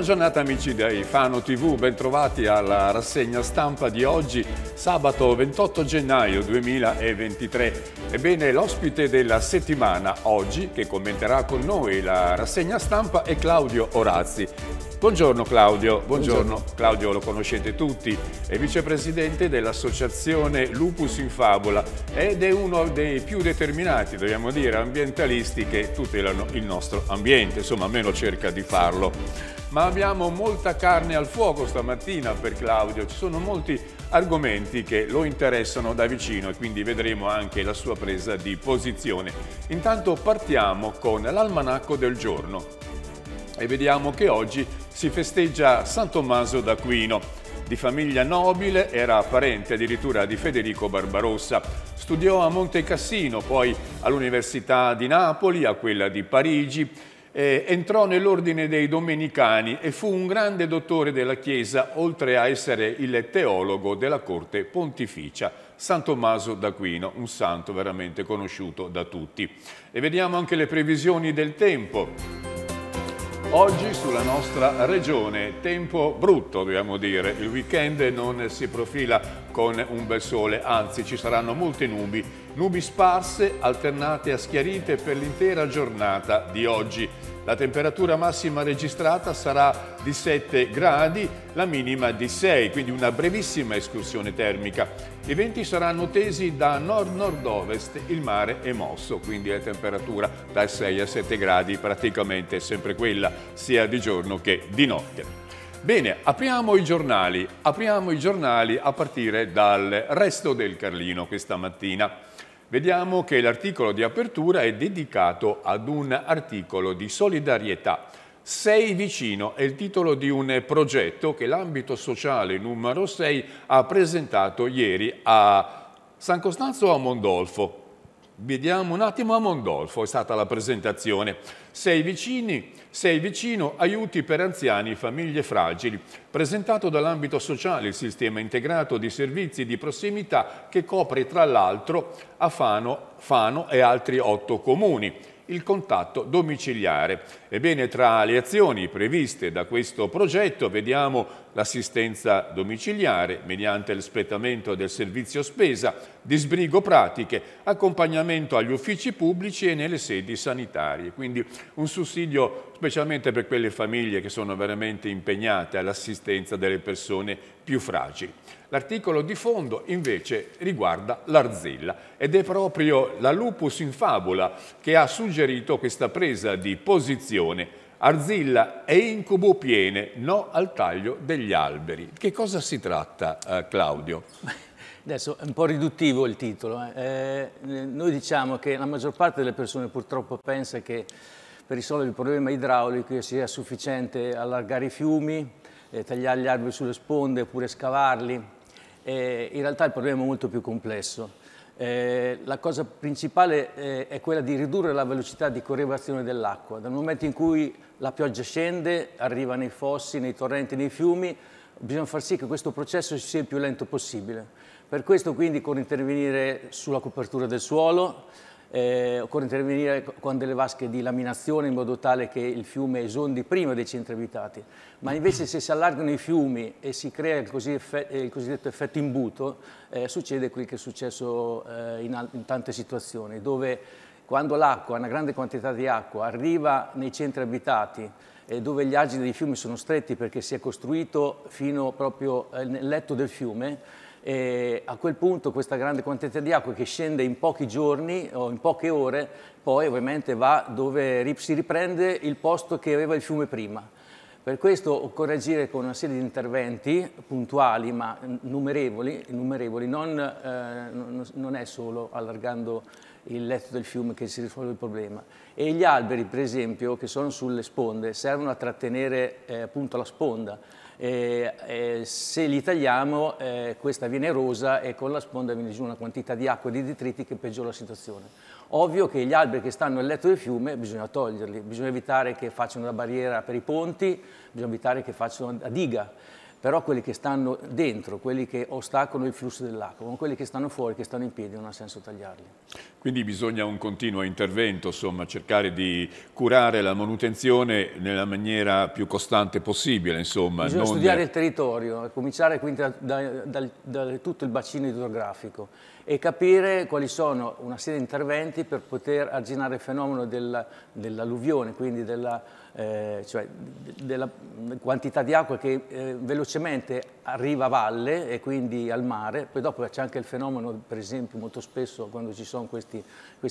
Buona giornata amici dei FanoTV, bentrovati alla rassegna stampa di oggi, sabato 28 gennaio 2023. Ebbene, l'ospite della settimana oggi, che commenterà con noi la rassegna stampa, è Claudio Orazzi. Buongiorno Claudio. Buongiorno. Claudio lo conoscete tutti, è vicepresidente dell'associazione Lupus in Fabula ed è uno dei più determinati, dobbiamo dire, ambientalisti che tutelano il nostro ambiente, insomma almeno cerca di farlo. Ma abbiamo molta carne al fuoco stamattina per Claudio, ci sono molti argomenti che lo interessano da vicino e quindi vedremo anche la sua presa di posizione. Intanto partiamo con l'almanacco del giorno. E vediamo che oggi si festeggia San Tommaso d'Aquino. Di famiglia nobile, era parente addirittura di Federico Barbarossa. Studiò a Monte Cassino, poi all'Università di Napoli, a quella di Parigi. Entrò nell'ordine dei Domenicani e fu un grande dottore della Chiesa, oltre a essere il teologo della corte pontificia. San Tommaso d'Aquino, un santo veramente conosciuto da tutti. E vediamo anche le previsioni del tempo. Oggi sulla nostra regione tempo brutto, dobbiamo dire, il weekend non si profila con un bel sole, anzi ci saranno molte nubi, nubi sparse alternate a schiarite per l'intera giornata di oggi. La temperatura massima registrata sarà di 7 gradi, la minima di 6, quindi una brevissima escursione termica. I venti saranno tesi da nord-nord-ovest, il mare è mosso, quindi la temperatura dai 6 a 7 gradi praticamente è sempre quella, sia di giorno che di notte. Bene, apriamo i giornali a partire dal Resto del Carlino questa mattina. Vediamo che l'articolo di apertura è dedicato ad un articolo di solidarietà. Sei vicino è il titolo di un progetto che l'ambito sociale numero 6 ha presentato ieri a San Costanzo o a Mondolfo. Vediamo un attimo, a Mondolfo è stata la presentazione. Sei vicino, aiuti per anziani e famiglie fragili, presentato dall'ambito sociale, il sistema integrato di servizi di prossimità che copre tra l'altro a Fano e altri 8 comuni, il contatto domiciliare. Ebbene, tra le azioni previste da questo progetto vediamo l'assistenza domiciliare mediante l'espletamento del servizio spesa, disbrigo pratiche, accompagnamento agli uffici pubblici e nelle sedi sanitarie. Quindi un sussidio specialmente per quelle famiglie che sono veramente impegnate all'assistenza delle persone più fragili. L'articolo di fondo invece riguarda l'Arzilla ed è proprio la Lupus in Fabula che ha suggerito questa presa di posizione. Arzilla e incubo piene, no al taglio degli alberi. Che cosa si tratta, Claudio? Adesso è un po' riduttivo il titolo. Noi diciamo che la maggior parte delle persone purtroppo pensa che per risolvere il problema idraulico sia sufficiente allargare i fiumi, tagliare gli alberi sulle sponde oppure scavarli. In realtà il problema è molto più complesso. La cosa principale è quella di ridurre la velocità di correvazione dell'acqua. Dal momento in cui la pioggia scende, arriva nei fossi, nei torrenti, nei fiumi, bisogna far sì che questo processo sia il più lento possibile. Per questo quindi occorre intervenire sulla copertura del suolo, occorre intervenire con delle vasche di laminazione in modo tale che il fiume esondi prima dei centri abitati. Ma invece se si allargano i fiumi e si crea il cosiddetto effetto imbuto, succede quel che è successo in tante situazioni, dove quando l'acqua, una grande quantità di acqua, arriva nei centri abitati, dove gli argini dei fiumi sono stretti perché si è costruito fino proprio nel letto del fiume, e a quel punto questa grande quantità di acqua che scende in pochi giorni o in poche ore poi ovviamente va dove si riprende il posto che aveva il fiume prima. Per questo occorre agire con una serie di interventi puntuali ma innumerevoli. Non è solo allargando il letto del fiume che si risolve il problema. E gli alberi per esempio che sono sulle sponde servono a trattenere appunto la sponda. Se li tagliamo questa viene erosa e con la sponda viene giù una quantità di acqua e di detriti che peggiora la situazione. Ovvio che gli alberi che stanno al letto del fiume bisogna toglierli, bisogna evitare che facciano la barriera per i ponti, bisogna evitare che facciano la diga. però quelli che stanno dentro, quelli che ostacolano il flusso dell'acqua, con quelli che stanno fuori, che stanno in piedi, non ha senso tagliarli. Quindi bisogna un continuo intervento, insomma, cercare di curare la manutenzione nella maniera più costante possibile, insomma. Bisogna studiare il territorio, a cominciare quindi da tutto il bacino idrografico e capire quali sono una serie di interventi per poter arginare il fenomeno dell'alluvione, quindi della quantità di acqua che velocemente arriva a valle e quindi al mare. Poi dopo c'è anche il fenomeno, per esempio, molto spesso quando ci sono questi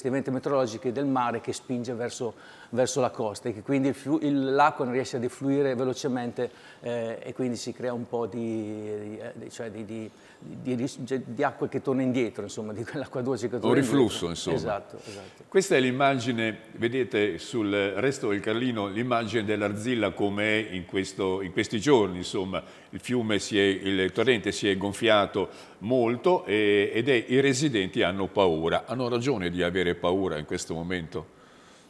eventi meteorologici, del mare che spinge verso la costa e che quindi l'acqua non riesce a defluire velocemente e quindi si crea un po' di acqua che torna indietro, insomma, di quell'acqua dolce che torna indietro. Un riflusso, insomma. Esatto. Questa è l'immagine, vedete sul Resto del Carlino, l'immagine dell'Arzilla come è in questi giorni, insomma, il torrente si è gonfiato molto ed i residenti hanno paura. Hanno ragione di avere paura in questo momento?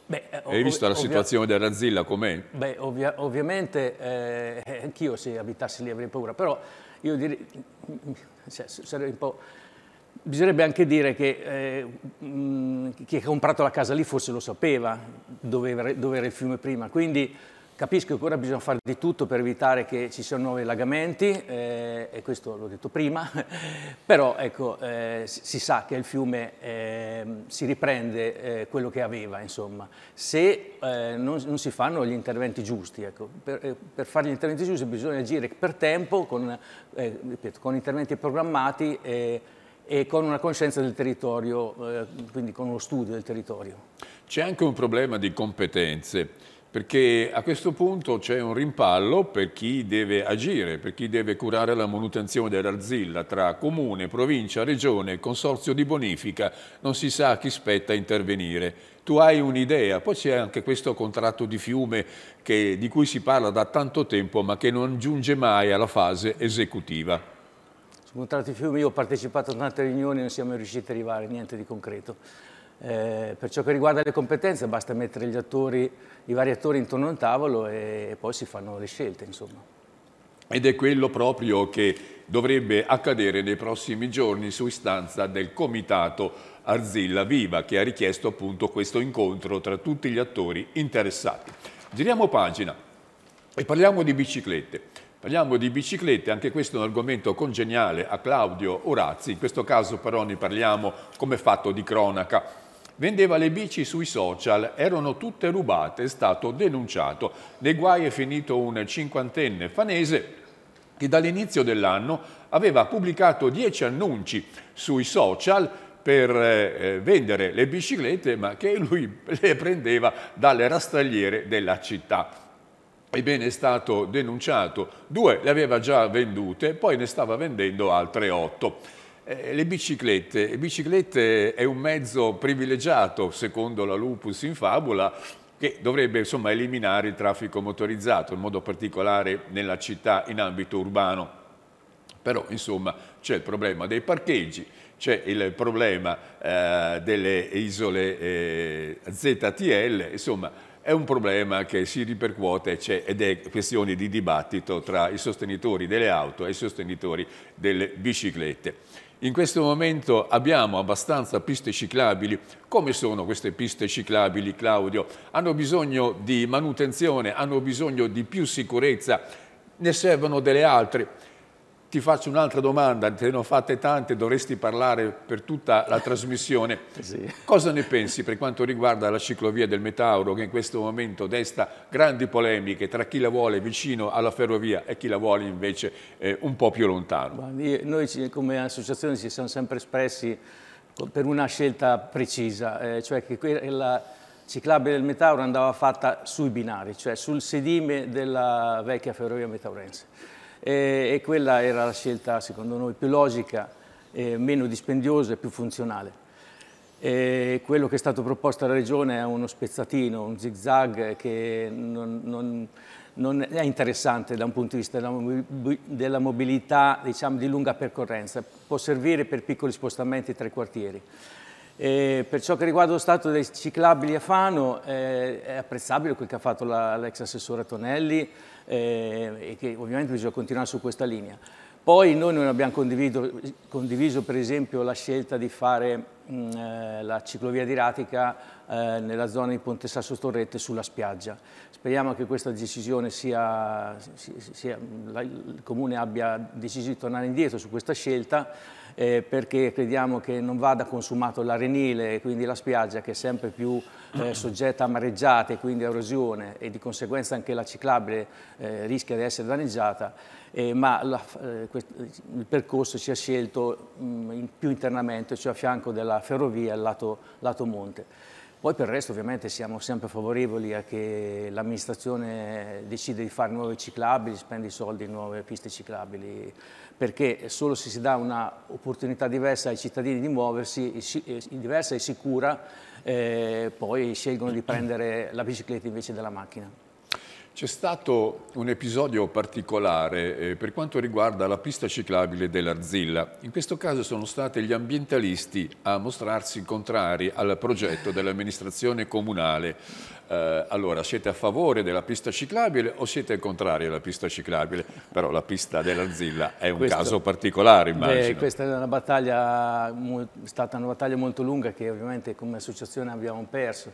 Beh, hai visto la situazione dell'Arzilla com'è? Beh, ovviamente anch'io se abitassi lì avrei paura, però io direi, cioè, sarei un po'... Bisognerebbe anche dire che chi ha comprato la casa lì forse lo sapeva dove era il fiume prima, quindi capisco che ora bisogna fare di tutto per evitare che ci siano nuovi allagamenti, e questo l'ho detto prima, però ecco, si sa che il fiume si riprende quello che aveva, insomma, se non si fanno gli interventi giusti. Ecco. Per fare gli interventi giusti bisogna agire per tempo, con interventi programmati e con una conoscenza del territorio, quindi con uno studio del territorio. C'è anche un problema di competenze, perché a questo punto c'è un rimpallo per chi deve agire, per chi deve curare la manutenzione dell'Arzilla tra comune, provincia, regione, consorzio di bonifica, non si sa a chi spetta intervenire. Tu hai un'idea, poi c'è anche questo contratto di fiume di cui si parla da tanto tempo ma che non giunge mai alla fase esecutiva. Sul contratto di fiume io ho partecipato a tante riunioni e non siamo riusciti ad arrivare a niente di concreto. Per ciò che riguarda le competenze basta mettere i vari attori intorno a un tavolo e poi si fanno le scelte, insomma. Ed è quello proprio che dovrebbe accadere nei prossimi giorni su istanza del Comitato Arzilla Viva, che ha richiesto appunto questo incontro tra tutti gli attori interessati. Giriamo pagina e parliamo di biciclette. Parliamo di biciclette, anche questo è un argomento congeniale a Claudio Orazzi, in questo caso però ne parliamo come fatto di cronaca. Vendeva le bici sui social, erano tutte rubate, è stato denunciato. Nei guai è finito un 50enne fanese che dall'inizio dell'anno aveva pubblicato 10 annunci sui social per vendere le biciclette, ma che lui le prendeva dalle rastagliere della città. Ebbene, è stato denunciato, 2 le aveva già vendute, poi ne stava vendendo altre 8. Le biciclette è un mezzo privilegiato, secondo la Lupus in Fabula, che dovrebbe, insomma, eliminare il traffico motorizzato, in modo particolare nella città in ambito urbano. Però, insomma, c'è il problema dei parcheggi, c'è il problema delle isole ZTL, insomma... È un problema che si ripercuote ed è questione di dibattito tra i sostenitori delle auto e i sostenitori delle biciclette. In questo momento abbiamo abbastanza piste ciclabili. Come sono queste piste ciclabili, Claudio? Hanno bisogno di manutenzione, hanno bisogno di più sicurezza, ne servono delle altre. Ti faccio un'altra domanda, te ne ho fatte tante, dovresti parlare per tutta la trasmissione. Sì. Cosa ne pensi per quanto riguarda la ciclovia del Metauro, che in questo momento desta grandi polemiche tra chi la vuole vicino alla ferrovia e chi la vuole invece un po' più lontano? Noi come associazione ci siamo sempre espressi per una scelta precisa, cioè che la ciclabile del Metauro andava fatta sui binari, cioè sul sedime della vecchia ferrovia metaurense. E quella era la scelta, secondo noi, più logica, meno dispendiosa e più funzionale. E quello che è stato proposto alla Regione è uno spezzatino, un zigzag che non è interessante da un punto di vista della mobilità, diciamo, di lunga percorrenza. Può servire per piccoli spostamenti tra i quartieri. Per ciò che riguarda lo stato dei ciclabili a Fano, è apprezzabile quel che ha fatto l'ex assessora Tonelli e che ovviamente bisogna continuare su questa linea. Poi noi non abbiamo condiviso per esempio la scelta di fare la ciclovia adriatica nella zona di Ponte Sasso Torrette sulla spiaggia. Speriamo che questa decisione il Comune abbia deciso di tornare indietro su questa scelta perché crediamo che non vada consumato l'arenile e quindi la spiaggia che è sempre più soggetta a mareggiate e quindi a erosione e di conseguenza anche la ciclabile rischia di essere danneggiata, ma il percorso si è scelto più internamente, cioè a fianco della ferrovia al lato monte. Poi per il resto ovviamente siamo sempre favorevoli a che l'amministrazione decida di fare nuove ciclabili, spende i soldi in nuove piste ciclabili, perché solo se si dà un'opportunità diversa ai cittadini di muoversi, diversa e sicura, poi scelgono di prendere la bicicletta invece della macchina. C'è stato un episodio particolare per quanto riguarda la pista ciclabile dell'Arzilla. In questo caso sono stati gli ambientalisti a mostrarsi contrari al progetto dell'amministrazione comunale. Allora, siete a favore della pista ciclabile o siete contrari alla pista ciclabile? Però la pista dell'Arzilla è un caso particolare, immagino. Questa è stata una battaglia molto lunga che ovviamente come associazione abbiamo perso.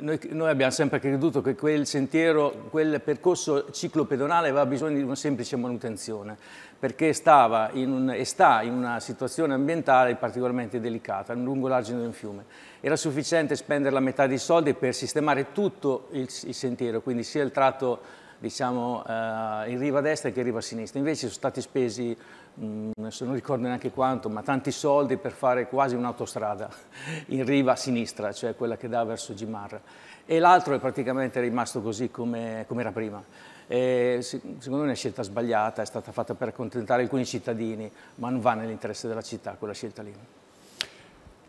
Noi abbiamo sempre creduto che quel sentiero, quel percorso ciclopedonale aveva bisogno di una semplice manutenzione perché stava e sta in una situazione ambientale particolarmente delicata, lungo l'argine di un fiume. Era sufficiente spendere la metà dei soldi per sistemare tutto il sentiero, quindi sia il tratto diciamo, in riva a destra che in riva a sinistra. Invece sono stati spesi, adesso non ricordo neanche quanto, ma tanti soldi per fare quasi un'autostrada in riva a sinistra, cioè quella che dà verso Gimarra. E l'altro è praticamente rimasto così come era prima. Secondo me è una scelta sbagliata, è stata fatta per accontentare alcuni cittadini, ma non va nell'interesse della città quella scelta lì.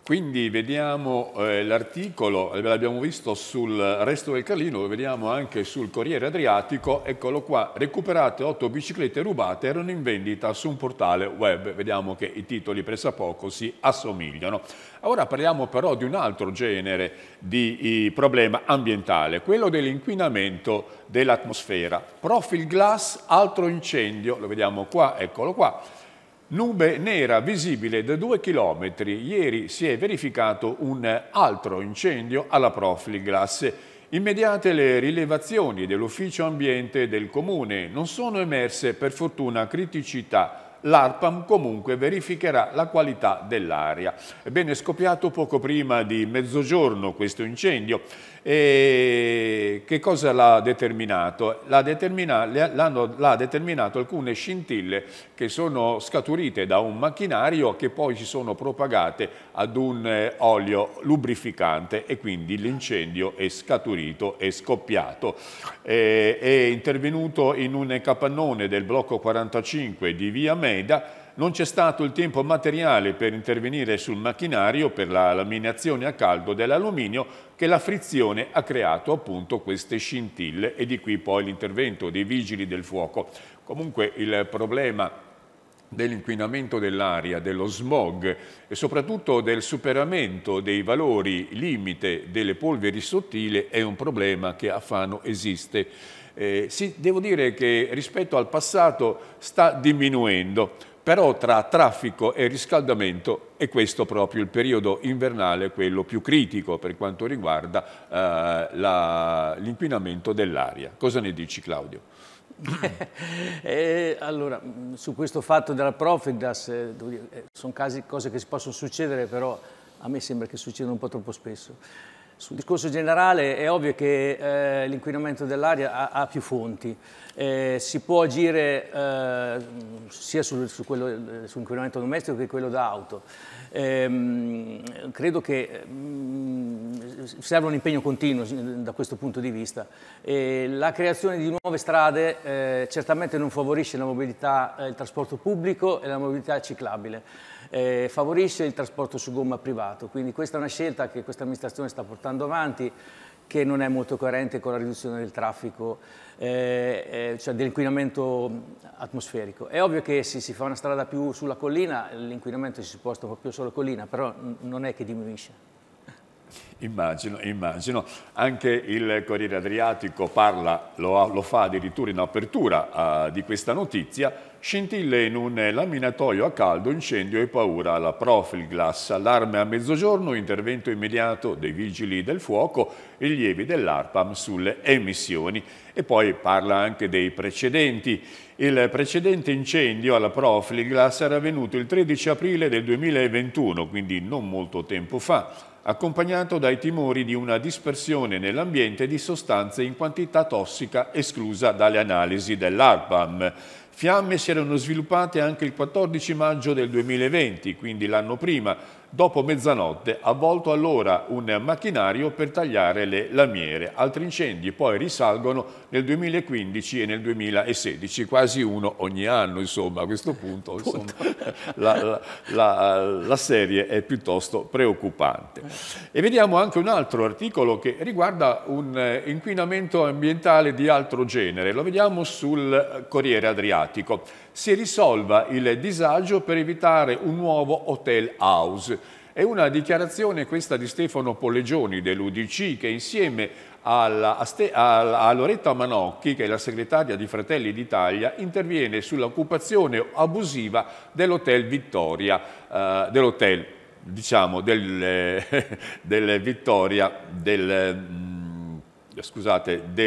Quindi vediamo l'articolo, l'abbiamo visto sul Resto del Carlino, lo vediamo anche sul Corriere Adriatico, eccolo qua, recuperate 8 biciclette rubate, erano in vendita su un portale web, vediamo che i titoli pressappoco si assomigliano. Ora parliamo però di un altro genere di problema ambientale, quello dell'inquinamento dell'atmosfera. Profilglass, altro incendio, lo vediamo qua, eccolo qua. Nube nera visibile da 2 chilometri. Ieri si è verificato un altro incendio alla Profilglass. Immediate le rilevazioni dell'ufficio ambiente del comune. Non sono emerse per fortuna criticità. L'ARPAM comunque verificherà la qualità dell'aria. Ebbene, è scoppiato poco prima di mezzogiorno questo incendio. E che cosa l'ha determinato? L'ha determinato alcune scintille che sono scaturite da un macchinario che poi si sono propagate ad un olio lubrificante e quindi l'incendio è scaturito, è scoppiato. È intervenuto in un capannone del blocco 45 di Via Meda. Non c'è stato il tempo materiale per intervenire sul macchinario per la laminazione a caldo dell'alluminio che la frizione ha creato appunto queste scintille e di qui poi l'intervento dei vigili del fuoco. Comunque il problema dell'inquinamento dell'aria, dello smog e soprattutto del superamento dei valori limite delle polveri sottili è un problema che a Fano esiste. Sì, devo dire che rispetto al passato sta diminuendo. Però tra traffico e riscaldamento è questo proprio il periodo invernale, quello più critico per quanto riguarda l'inquinamento dell'aria. Cosa ne dici, Claudio? Allora, su questo fatto della Profilglass, sono cose che si possono succedere, però a me sembra che succedano un po' troppo spesso. Sul discorso generale è ovvio che l'inquinamento dell'aria ha più fonti. Si può agire sia sull'inquinamento domestico che quello da auto. Credo che serva un impegno continuo da questo punto di vista. La creazione di nuove strade certamente non favorisce la mobilità, il trasporto pubblico e la mobilità ciclabile. favorisce il trasporto su gomma privato, quindi questa è una scelta che questa amministrazione sta portando avanti, che non è molto coerente con la riduzione del traffico, cioè dell'inquinamento atmosferico. È ovvio che se si fa una strada più sulla collina, l'inquinamento si sposta un po' più sulla collina, però non è che diminuisce. Immagino. Anche il Corriere Adriatico parla, lo fa addirittura in apertura di questa notizia: scintille in un laminatoio a caldo, incendio e paura alla Profilglass, allarme a mezzogiorno, intervento immediato dei vigili del fuoco e rilievi dell'ARPAM sulle emissioni. E poi parla anche dei precedenti. Il precedente incendio alla Profilglass era avvenuto il 13 aprile del 2021, quindi non molto tempo fa, accompagnato dai timori di una dispersione nell'ambiente di sostanze in quantità tossica esclusa dalle analisi dell'ARPAM. Fiamme si erano sviluppate anche il 14 maggio del 2020, quindi l'anno prima, dopo mezzanotte, avvolto allora un macchinario per tagliare le lamiere. Altri incendi poi risalgono nel 2015 e nel 2016, quasi uno ogni anno, insomma, a questo punto la serie è piuttosto preoccupante. E vediamo anche un altro articolo che riguarda un inquinamento ambientale di altro genere, lo vediamo sul Corriere Adriatico. Si risolva il disagio per evitare un nuovo hotel house. È una dichiarazione questa di Stefano Pollegioni dell'UDC, che insieme a Loretta Manocchi, che è la segretaria di Fratelli d'Italia, interviene sull'occupazione abusiva dell'hotel Vittoria, del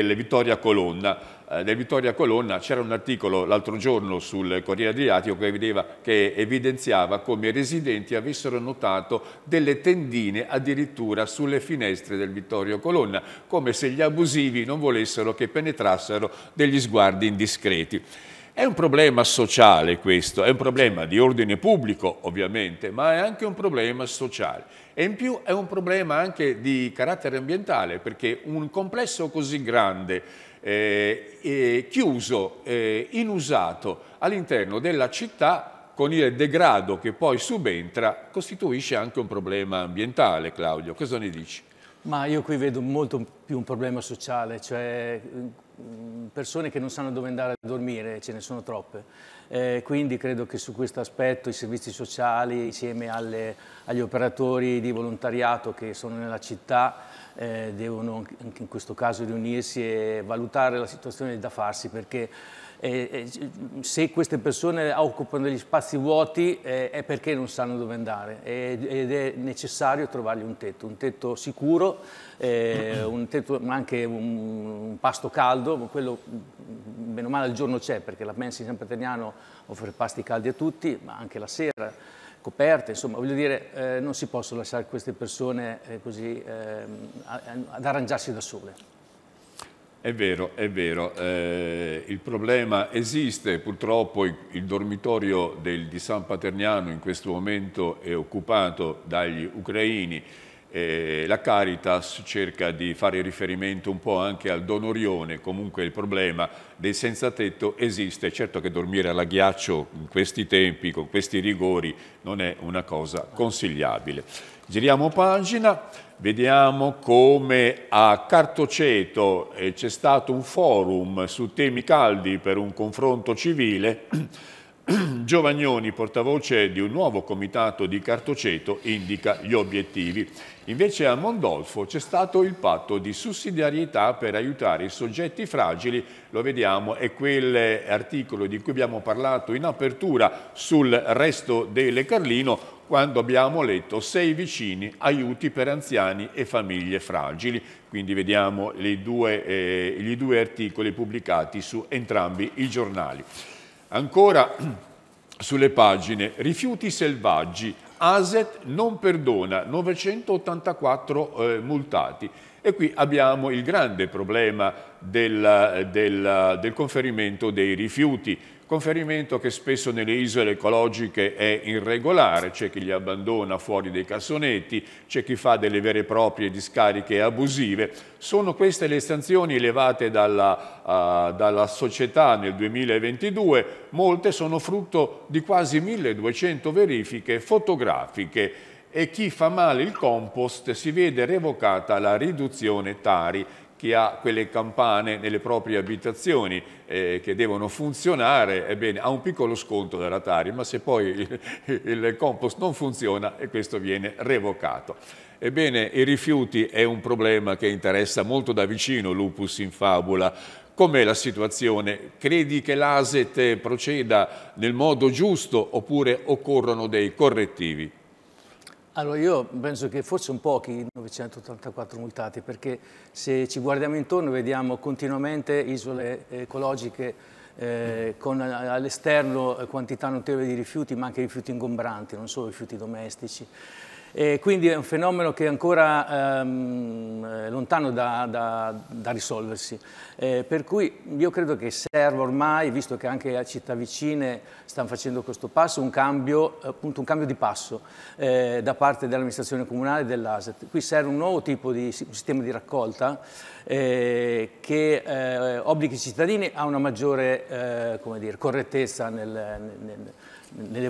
Vittoria Colonna. Del Vittoria Colonna c'era un articolo l'altro giorno sul Corriere Adriatico che evidenziava come i residenti avessero notato delle tendine addirittura sulle finestre del Vittoria Colonna, come se gli abusivi non volessero che penetrassero degli sguardi indiscreti. È un problema sociale questo, è un problema di ordine pubblico ovviamente, ma è anche un problema sociale. E in più è un problema anche di carattere ambientale, perché un complesso così grande, chiuso, inusato all'interno della città, con il degrado che poi subentra, costituisce anche un problema ambientale. Claudio, cosa ne dici? Ma io qui vedo molto più un problema sociale, cioè persone che non sanno dove andare a dormire, ce ne sono troppe, quindi credo che su questo aspetto i servizi sociali, insieme agli operatori di volontariato che sono nella città, devono anche in questo caso riunirsi e valutare la situazione da farsi, perché se queste persone occupano degli spazi vuoti è perché non sanno dove andare, ed è necessario trovargli un tetto sicuro, anche un pasto caldo. Quello meno male al giorno c'è, perché la mensa di San Paterniano offre pasti caldi a tutti, ma anche la sera, coperte, insomma, voglio dire, non si possono lasciare queste persone così ad arrangiarsi da sole. È vero, è vero. Il problema esiste, purtroppo il dormitorio di San Paterniano in questo momento è occupato dagli ucraini. La Caritas cerca di fare riferimento un po' anche al Don Orione. Comunque il problema dei senza tetto esiste. Certo che dormire all'agghiaccio in questi tempi, con questi rigori, non è una cosa consigliabile. Giriamo pagina. Vediamo come a Cartoceto c'è stato un forum su temi caldi per un confronto civile. Giovagnoni, portavoce di un nuovo comitato di Cartoceto, indica gli obiettivi. Invece a Mondolfo c'è stato il patto di sussidiarietà per aiutare i soggetti fragili, lo vediamo, è quell'articolo di cui abbiamo parlato in apertura sul Resto del Carlino, quando abbiamo letto "Sei vicini, aiuti per anziani e famiglie fragili". Quindi vediamo gli due articoli pubblicati su entrambi i giornali. Ancora sulle pagine, rifiuti selvaggi, ASET non perdona, 984 multati. E qui abbiamo il grande problema del conferimento dei rifiuti. Conferimento che spesso nelle isole ecologiche è irregolare, c'è chi li abbandona fuori dei cassonetti, c'è chi fa delle vere e proprie discariche abusive. Sono queste le sanzioni elevate dalla società nel 2022, molte sono frutto di quasi 1200 verifiche fotografiche e chi fa male il compost si vede revocata la riduzione TARI. Chi ha quelle campane nelle proprie abitazioni che devono funzionare, ebbene, ha un piccolo sconto dalla TARI, ma se poi il compost non funziona e questo viene revocato. Ebbene, i rifiuti è un problema che interessa molto da vicino Lupus in Fabula. Com'è la situazione? Credi che l'ASET proceda nel modo giusto oppure occorrono dei correttivi? Allora io penso che forse un pochi 984 multati, perché se ci guardiamo intorno vediamo continuamente isole ecologiche con all'esterno quantità notevoli di rifiuti, ma anche rifiuti ingombranti, non solo rifiuti domestici. E quindi è un fenomeno che è ancora lontano da risolversi, per cui io credo che serva ormai, visto che anche le città vicine stanno facendo questo passo, un cambio, appunto un cambio di passo da parte dell'amministrazione comunale e dell'ASET. Qui serve un nuovo tipo di sistema di raccolta che obblighi i cittadini a una maggiore come dire, correttezza nelle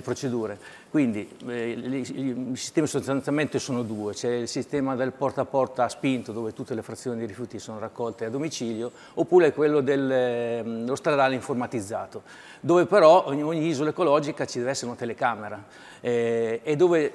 procedure. Quindi i sistemi sostanzialmente sono due, c'è il sistema del porta a porta spinto dove tutte le frazioni di rifiuti sono raccolte a domicilio, oppure quello dello stradale informatizzato, dove però ogni isola ecologica ci deve essere una telecamera e dove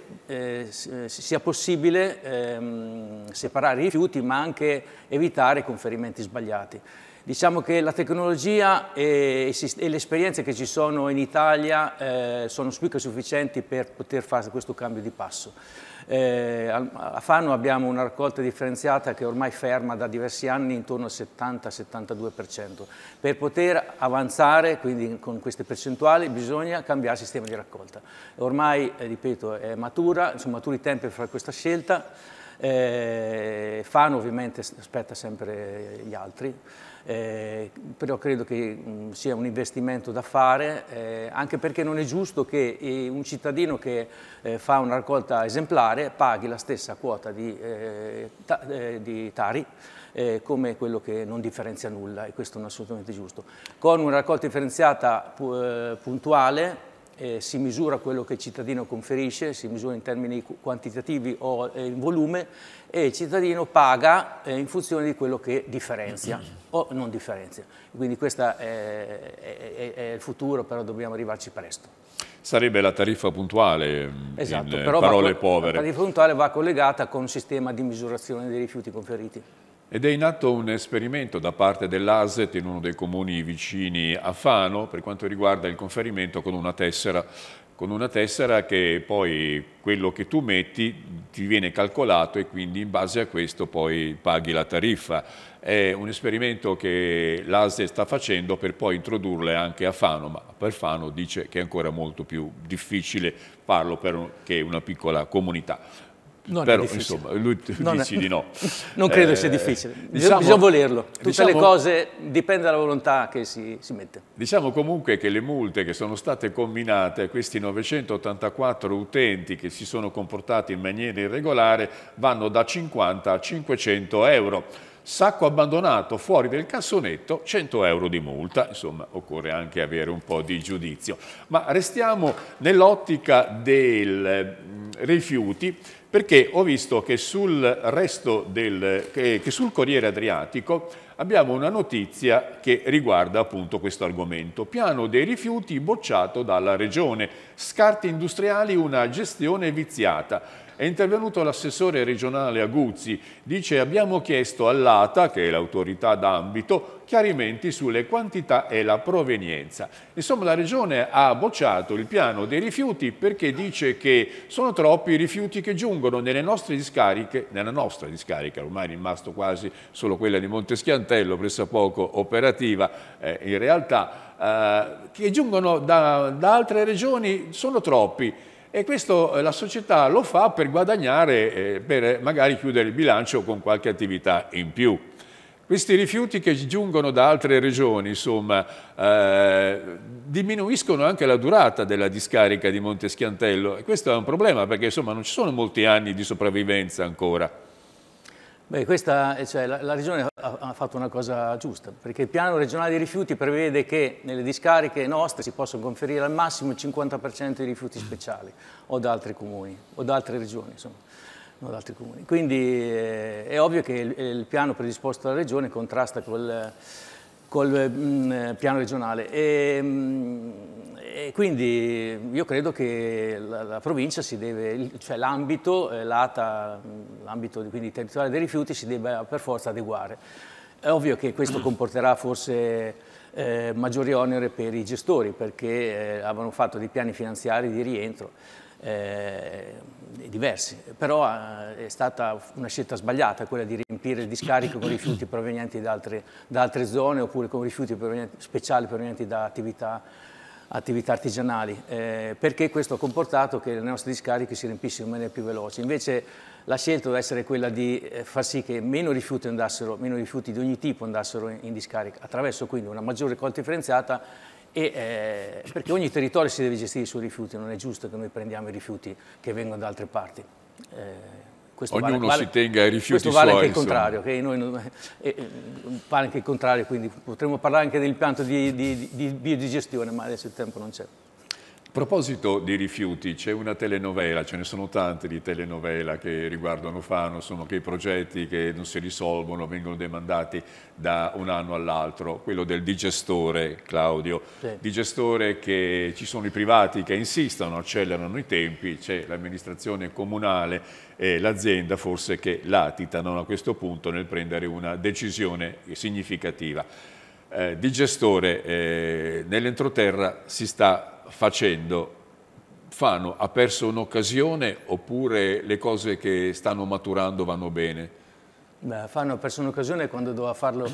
sia possibile separare i rifiuti ma anche evitare conferimenti sbagliati. Diciamo che la tecnologia e le esperienze che ci sono in Italia sono più che sufficienti per poter fare questo cambio di passo. A Fano abbiamo una raccolta differenziata che ormai ferma da diversi anni intorno al 70-72%. Per poter avanzare, quindi con queste percentuali, bisogna cambiare il sistema di raccolta. Ormai, ripeto, è matura, sono maturi i tempi per fare questa scelta. Fano ovviamente aspetta sempre gli altri, però credo che sia un investimento da fare, anche perché non è giusto che un cittadino che fa una raccolta esemplare paghi la stessa quota di TARI come quello che non differenzia nulla, e questo non è assolutamente giusto. Con una raccolta differenziata puntuale si misura quello che il cittadino conferisce, si misura in termini quantitativi o in volume, e il cittadino paga in funzione di quello che differenzia o non differenzia. Quindi questo è il futuro, però dobbiamo arrivarci presto. Sarebbe la tariffa puntuale, esatto, in però parole povere. La tariffa puntuale va collegata con un sistema di misurazione dei rifiuti conferiti. Ed è in atto un esperimento da parte dell'ASET in uno dei comuni vicini a Fano per quanto riguarda il conferimento con una tessera che poi quello che tu metti ti viene calcolato e quindi in base a questo poi paghi la tariffa. È un esperimento che l'ASET sta facendo per poi introdurle anche a Fano, ma per Fano dice che è ancora molto più difficile farlo perché è una piccola comunità. Non però insomma lui dici di no. Non credo sia difficile, bisogna volerlo, tutte le cose dipende dalla volontà che si mette. Diciamo comunque che le multe che sono state comminate a questi 984 utenti che si sono comportati in maniera irregolare vanno da 50 a 500 euro. Sacco abbandonato fuori del cassonetto, 100 euro di multa, insomma occorre anche avere un po' di giudizio. Ma restiamo nell'ottica dei rifiuti, perché ho visto che sul Corriere Adriatico abbiamo una notizia che riguarda appunto questo argomento. Piano dei rifiuti bocciato dalla Regione, scarti industriali, una gestione viziata. È intervenuto l'assessore regionale Aguzzi, dice abbiamo chiesto all'ATA, che è l'autorità d'ambito, chiarimenti sulle quantità e la provenienza. Insomma la Regione ha bocciato il piano dei rifiuti perché dice che sono troppi i rifiuti che giungono nelle nostre discariche, nella nostra discarica, ormai è rimasto quasi solo quella di Monteschiantello, pressappoco operativa in realtà, che giungono da altre regioni, sono troppi. E questo la società lo fa per guadagnare, per magari chiudere il bilancio con qualche attività in più. Questi rifiuti che giungono da altre regioni, insomma, diminuiscono anche la durata della discarica di Monteschiantello, e questo è un problema perché, insomma, non ci sono molti anni di sopravvivenza ancora. Beh, questa, cioè, la Regione ha fatto una cosa giusta, perché il piano regionale dei rifiuti prevede che nelle discariche nostre si possono conferire al massimo il 50% dei rifiuti speciali o da altri comuni, o da altre regioni, insomma, non da altri comuni. Quindi è ovvio che il piano predisposto dalla Regione contrasta col piano regionale e quindi io credo che la provincia si deve, cioè l'ambito, l'ATA, l'ambito quindi territoriale dei rifiuti si debba per forza adeguare. È ovvio che questo comporterà forse maggiori oneri per i gestori perché avevano fatto dei piani finanziari di rientro diversi, però è stata una scelta sbagliata quella di riempire il discarico con rifiuti provenienti da altre zone oppure con rifiuti speciali provenienti da attività artigianali, perché questo ha comportato che le nostre discariche si riempissero in maniera più veloce. Invece la scelta deve essere quella di far sì che meno rifiuti di ogni tipo andassero in discarica, attraverso quindi una maggiore raccolta differenziata. Perché ogni territorio si deve gestire i suoi rifiuti, non è giusto che noi prendiamo i rifiuti che vengono da altre parti. Ognuno si tenga i rifiuti suoi. Questo vale anche il contrario, quindi potremmo parlare anche dell'impianto di biodigestione, ma adesso il tempo non c'è. A proposito di rifiuti, c'è una telenovela, ce ne sono tante di telenovela che riguardano Fano, sono che i progetti che non si risolvono vengono demandati da un anno all'altro, quello del digestore, Claudio, sì. Digestore che ci sono i privati che insistono, accelerano i tempi, c'è l'amministrazione comunale e l'azienda forse che latitano a questo punto nel prendere una decisione significativa. Digestore, nell'entroterra si sta facendo, Fano ha perso un'occasione oppure le cose che stanno maturando vanno bene? Beh, Fano ha perso un'occasione quando doveva farlo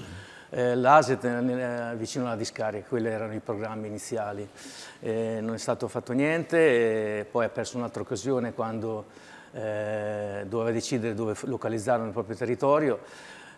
l'ASET vicino alla discarica, quelli erano i programmi iniziali, non è stato fatto niente, poi ha perso un'altra occasione quando doveva decidere dove localizzarlo nel proprio territorio.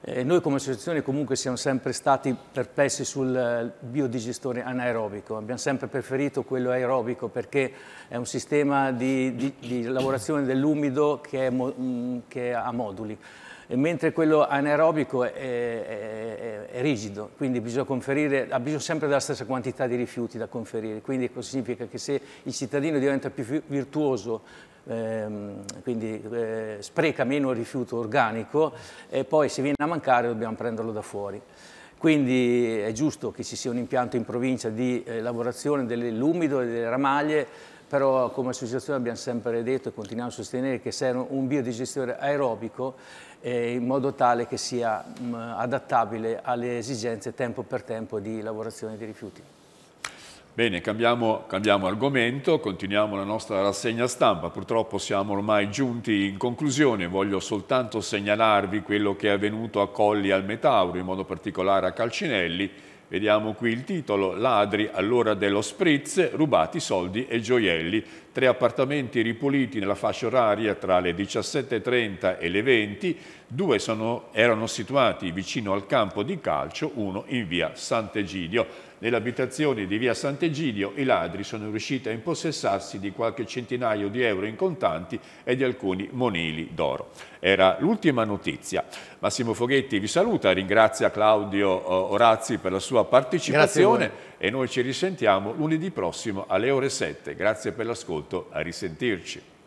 Noi come associazione comunque siamo sempre stati perplessi sul biodigestore anaerobico, abbiamo sempre preferito quello aerobico perché è un sistema di lavorazione dell'umido che è a moduli, e mentre quello anaerobico è rigido, quindi ha bisogno sempre della stessa quantità di rifiuti da conferire, quindi questo significa che se il cittadino diventa più virtuoso, quindi spreca meno rifiuto organico e poi se viene a mancare dobbiamo prenderlo da fuori. Quindi è giusto che ci sia un impianto in provincia di lavorazione dell'umido e delle ramaglie, però come associazione abbiamo sempre detto e continuiamo a sostenere che serve un biodigestore aerobico in modo tale che sia adattabile alle esigenze tempo per tempo di lavorazione dei rifiuti. Bene, cambiamo argomento, continuiamo la nostra rassegna stampa, purtroppo siamo ormai giunti in conclusione, voglio soltanto segnalarvi quello che è avvenuto a Colli al Metauro, in modo particolare a Calcinelli, vediamo qui il titolo, ladri all'ora dello spritz, rubati soldi e gioielli, 3 appartamenti ripuliti nella fascia oraria tra le 17:30 e le 20, 2 erano situati vicino al campo di calcio, 1 in via Sant'Egidio. Nell'abitazione di via Sant'Egidio i ladri sono riusciti a impossessarsi di qualche centinaio di euro in contanti e di alcuni monili d'oro. Era l'ultima notizia. Massimo Foghetti vi saluta, ringrazia Claudio Orazzi per la sua partecipazione e noi ci risentiamo lunedì prossimo alle ore 7. Grazie per l'ascolto, a risentirci.